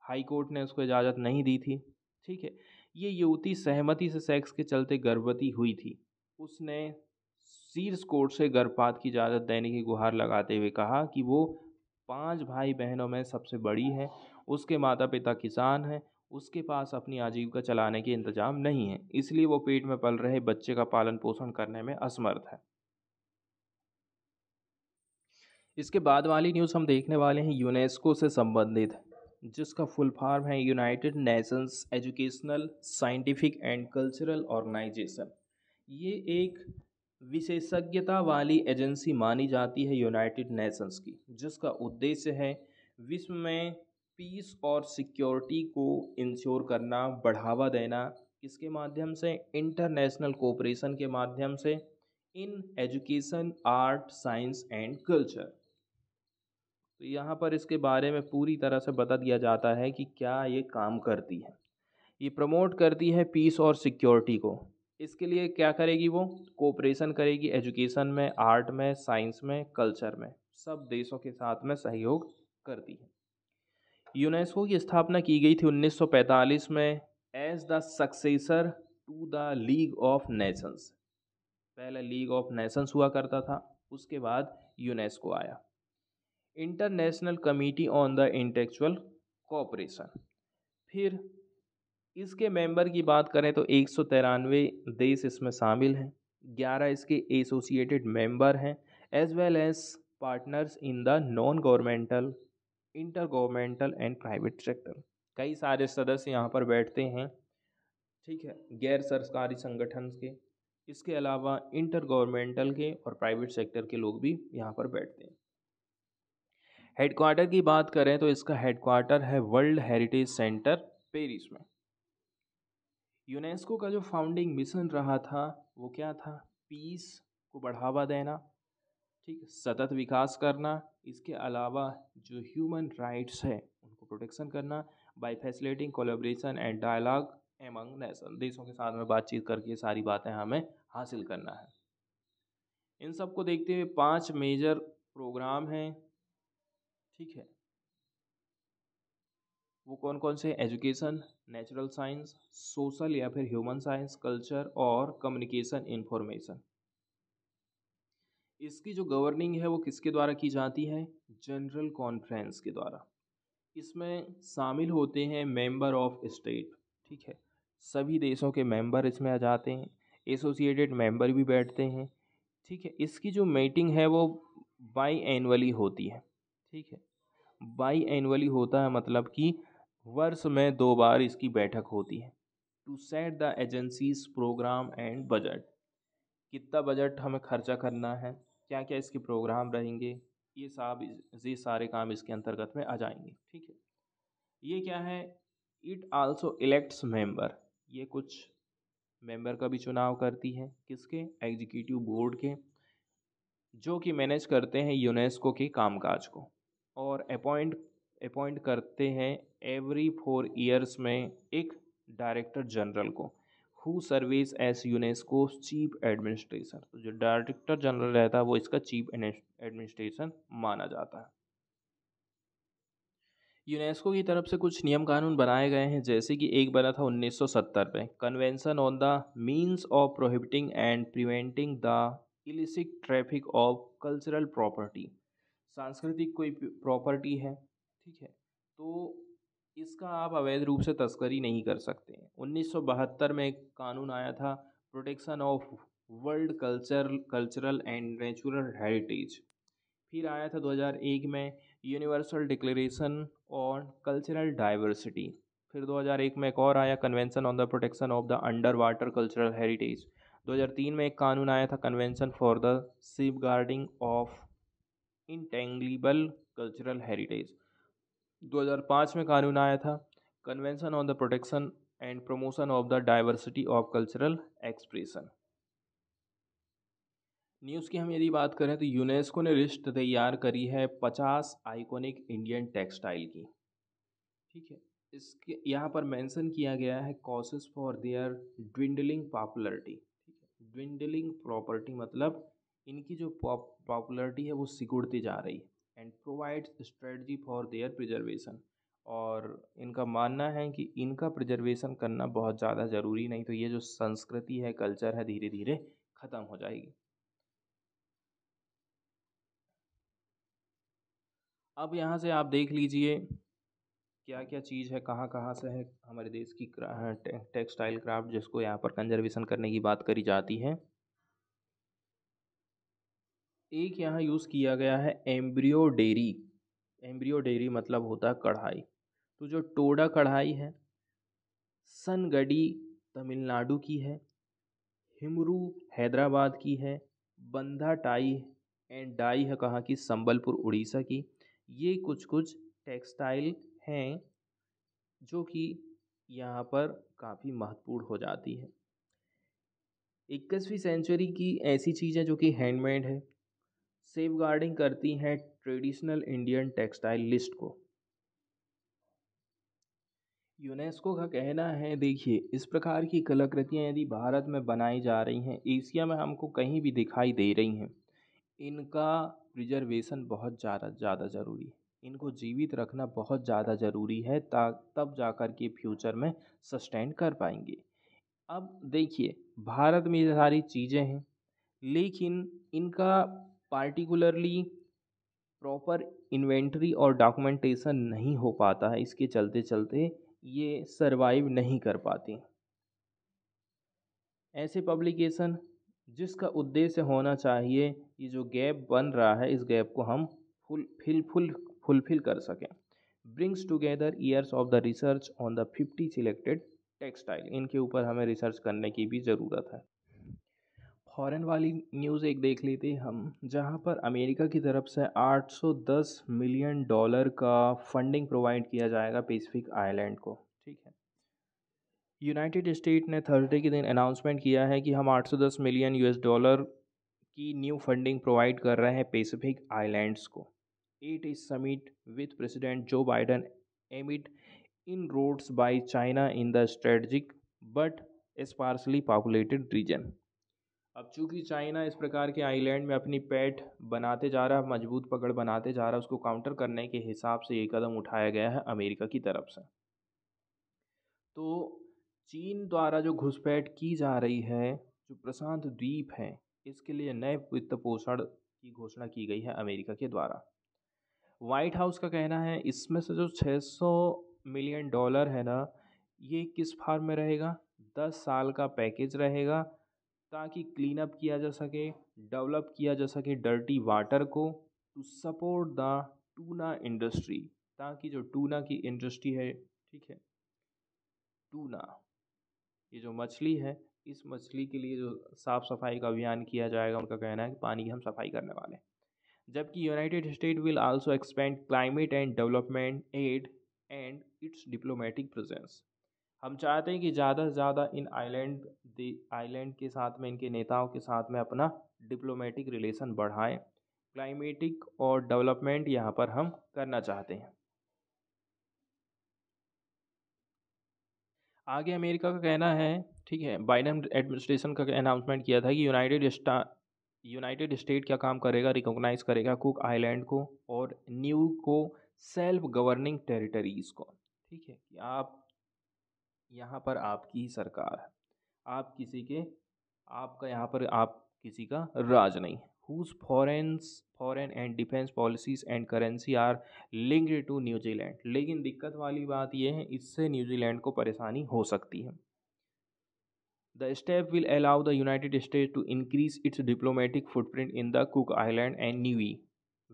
हाई कोर्ट ने उसको इजाज़त नहीं दी थी। ठीक है, ये युवती सहमति से सेक्स के चलते गर्भवती हुई थी। उसने शीर्ष कोर्ट से गर्भपात की इजाज़त देने की गुहार लगाते हुए कहा कि वो पांच भाई बहनों में सबसे बड़ी है, उसके माता पिता किसान हैं, उसके पास अपनी आजीविका चलाने के इंतजाम नहीं है, इसलिए वो पेट में पल रहे बच्चे का पालन पोषण करने में असमर्थ है। इसके बाद वाली न्यूज़ हम देखने वाले हैं यूनेस्को से संबंधित, जिसका फुल फॉर्म है United Nations educational scientific and cultural organisation. ये एक विशेषज्ञता वाली एजेंसी मानी जाती है यूनाइटेड नेशंस की, जिसका उद्देश्य है विश्व में पीस और सिक्योरिटी को इंश्योर करना, बढ़ावा देना, किसके माध्यम से? इंटरनेशनल कोऑपरेशन के माध्यम से in education, art, science and culture. तो यहाँ पर इसके बारे में पूरी तरह से बता दिया जाता है कि क्या ये काम करती है। ये प्रमोट करती है पीस और सिक्योरिटी को। इसके लिए क्या करेगी? वो कोऑपरेशन करेगी एजुकेशन में, आर्ट में, साइंस में, कल्चर में, सब देशों के साथ में सहयोग करती है। यूनेस्को की स्थापना की गई थी उन्नीस सौ पैंतालीस में as the successor to the League of Nations. पहले लीग ऑफ नेशंस हुआ करता था, उसके बाद यूनेस्को आया। International committee on the intellectual cooperation. फिर इसके मेंबर की बात करें तो एक सौ तिरानवे देश इसमें शामिल हैं, ग्यारह इसके एसोसिएटेड मेंबर हैं, as well as partners in the non governmental, inter governmental and private sector. कई सारे सदस्य यहाँ पर बैठते हैं, ठीक है, गैर सरकारी संगठन के, इसके अलावा इंटर गवर्नमेंटल के और प्राइवेट सेक्टर के लोग भी यहाँ पर बैठते हैं। हेडक्वार्टर की बात करें तो इसका हेडक्वार्टर है वर्ल्ड हेरिटेज सेंटर पेरिस में। यूनेस्को का जो फाउंडिंग मिशन रहा था वो क्या था? पीस को बढ़ावा देना, ठीक, सतत विकास करना, इसके अलावा जो ह्यूमन राइट्स है उनको प्रोटेक्शन करना, by facilitating collaboration and dialogue among nation, देशों के साथ में बातचीत करके ये सारी बातें हमें हासिल करना है। इन सब को देखते हुए पांच मेजर प्रोग्राम हैं, ठीक है, वो कौन कौन से? एजुकेशन, नेचुरल साइंस, सोशल या फिर ह्यूमन साइंस, कल्चर और कम्युनिकेशन इंफॉर्मेशन। इसकी जो गवर्निंग है वो किसके द्वारा की जाती है? जनरल कॉन्फ्रेंस के द्वारा। इसमें शामिल होते हैं मेंबर ऑफ स्टेट, ठीक है, सभी देशों के मेंबर इसमें आ जाते हैं, एसोसिएटेड मेंबर भी बैठते हैं, ठीक है। इसकी जो मीटिंग है वो बाई एनुअली होती है, ठीक है, बाई एनुअली होता है मतलब कि वर्ष में दो बार इसकी बैठक होती है। To set the agencies programme and budget, कितना बजट हमें खर्चा करना है, क्या क्या इसके प्रोग्राम रहेंगे, ये सब ये सारे काम इसके अंतर्गत में आ जाएंगे, ठीक है। ये क्या है? इट आल्सो इलेक्ट्स मेंबर, ये कुछ मेंबर का भी चुनाव करती है, किसके? एग्जीक्यूटिव बोर्ड के, जो कि मैनेज करते हैं यूनेस्को के कामकाज को, और अपॉइंट अपॉइंट करते हैं एवरी फोर ईयर्स में एक डायरेक्टर जनरल को, who serves as UNESCO chief administration. तो जो डायरेक्टर जनरल रहता है वो इसका चीफ एडमिनिस्ट्रेशन माना जाता है। यूनेस्को की तरफ से कुछ नियम कानून बनाए गए हैं, जैसे कि एक बना था उन्नीस सौ सत्तर में convention on the means of prohibiting and preventing the illicit traffic of cultural property. सांस्कृतिक कोई प्रॉपर्टी है, ठीक है, तो इसका आप अवैध रूप से तस्करी नहीं कर सकते हैं। उन्नीस सौ बहत्तर में एक कानून आया था protection of world culture cultural and natural heritage. फिर आया था दो हज़ार एक में universal declaration on cultural diversity. फिर दो हज़ार एक में एक और आया convention on the protection of the underwater cultural heritage. दो हज़ार तीन में एक कानून आया था convention for the safeguarding of intangible cultural heritage. दो हज़ार पाँच में कानून आया था convention on the protection and promotion of the diversity of cultural expression. News की हम यदि बात करें तो यूनेस्को ने लिस्ट तैयार करी है पचास आइकॉनिक इंडियन टेक्सटाइल की, ठीक है। इसके यहाँ पर मेंशन किया गया है causes for their dwindling popularity, ठीक है। ड्विंडलिंग प्रॉपर्टी मतलब इनकी जो पॉपुलरिटी है वो सिकुड़ती जा रही है, and provide strategy for their preservation. और इनका मानना है कि इनका प्रिजर्वेशन करना बहुत ज़्यादा ज़रूरी, नहीं तो ये जो संस्कृति है, कल्चर है, धीरे धीरे ख़त्म हो जाएगी। अब यहाँ से आप देख लीजिए क्या क्या चीज़ है, कहाँ कहाँ से है हमारे देश की टेक्सटाइल क्राफ्ट, जिसको यहाँ पर कंजर्वेशन करने की बात करी जाती है। एक यहाँ यूज़ किया गया है एम्ब्रियो डेरी। एम्ब्रियो डेरी मतलब होता है कढ़ाई। तो जो टोडा कढ़ाई है, सनगडी तमिलनाडु की है, हिमरू हैदराबाद की है, बंधा टाई एंड डाई है कहाँ की? संबलपुर उड़ीसा की। ये कुछ कुछ टेक्सटाइल हैं जो कि यहाँ पर काफ़ी महत्वपूर्ण हो जाती है। इक्कीसवीं सेंचुरी की ऐसी चीज़ें जो कि हैंडमेड है, सेफ गार्डिंग करती हैं ट्रेडिशनल इंडियन टेक्सटाइल लिस्ट को। यूनेस्को का कहना है, देखिए इस प्रकार की कलाकृतियाँ यदि भारत में बनाई जा रही हैं, एशिया में हमको कहीं भी दिखाई दे रही हैं, इनका प्रिजर्वेशन बहुत ज़्यादा ज़्यादा ज़रूरी है, इनको जीवित रखना बहुत ज़्यादा ज़रूरी है, ता तब जाकर के फ्यूचर में सस्टेन कर पाएंगे। अब देखिए भारत में ये सारी चीज़ें हैं, लेकिन इनका पार्टिकुलरली प्रॉपर इन्वेंट्री और डॉक्यूमेंटेशन नहीं हो पाता है, इसके चलते चलते ये सरवाइव नहीं कर पाती। ऐसे पब्लिकेशन जिसका उद्देश्य होना चाहिए ये जो गैप बन रहा है, इस गैप को हम फुल फिल फुल फुलफिल कर सकें। Brings together years of the research on the fifty selected textile, इनके ऊपर हमें रिसर्च करने की भी ज़रूरत है। फॉरेन वाली न्यूज़ एक देख लेते हैं हम, जहाँ पर अमेरिका की तरफ से आठ सौ दस मिलियन डॉलर का फंडिंग प्रोवाइड किया जाएगा पैसिफिक आइलैंड को, ठीक है। यूनाइटेड स्टेट ने थर्सडे के दिन अनाउंसमेंट किया है कि हम आठ सौ दस मिलियन यूएस डॉलर की न्यू फंडिंग प्रोवाइड कर रहे हैं पैसिफिक आइलैंड्स को। It is summit with president Joe Biden amid inroads by China in the strategic but sparsely populated region. अब चूँकि चाइना इस प्रकार के आइलैंड में अपनी पैठ बनाते जा रहा है, मजबूत पकड़ बनाते जा रहा है, उसको काउंटर करने के हिसाब से ये कदम उठाया गया है अमेरिका की तरफ से। तो चीन द्वारा जो घुसपैठ की जा रही है, जो प्रशांत द्वीप है, इसके लिए नए वित्त पोषण की घोषणा की गई है अमेरिका के द्वारा। वाइट हाउस का कहना है इसमें से जो छः सौ मिलियन डॉलर है ना, ये किस फार्म में रहेगा, दस साल का पैकेज रहेगा, ताकि क्लीन अप किया जा सके, डेवलप किया जा सके डर्टी वाटर को, to support the tuna industry, ताकि जो टूना की इंडस्ट्री है, ठीक है, टूना ये जो मछली है, इस मछली के लिए जो साफ़ सफाई का अभियान किया जाएगा, उनका कहना है कि पानी की हम सफाई करने वाले हैं। जबकि United State will also expand climate and development aid and its diplomatic presence. हम चाहते हैं कि ज़्यादा से ज़्यादा इन आइलैंड आइलैंड के साथ में, इनके नेताओं के साथ में अपना डिप्लोमेटिक रिलेशन बढ़ाएं। क्लाइमेटिक और डेवलपमेंट यहाँ पर हम करना चाहते हैं। आगे अमेरिका का कहना है, ठीक है, बाइडन एडमिनिस्ट्रेशन का अनाउंसमेंट किया था कि यूनाइटेड यूनाइटेड स्टेट क्या काम करेगा, रिकॉग्नाइज करेगा कुक आइलैंड को और न्यू को सेल्फ गवर्निंग टेरिटरीज़ को, ठीक है, कि आप यहाँ पर आपकी ही सरकार है, आप किसी के आपका यहाँ पर आप किसी का राज नहीं है। Whose foreigns foreign and defence policies and currency are linked to New Zealand. लेकिन दिक्कत वाली बात यह है, इससे न्यूजीलैंड को परेशानी हो सकती है। The step will allow the United States to increase its diplomatic footprint in the Cook Island and Niue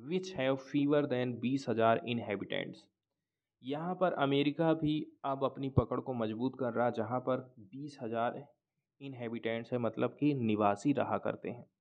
which have fewer than बीस हज़ार इनहेबिटेंट्स। यहाँ पर अमेरिका भी अब अपनी पकड़ को मजबूत कर रहा है, जहाँ पर बीस हज़ार इनहेबिटेंट्स है, मतलब कि निवासी रहा करते हैं।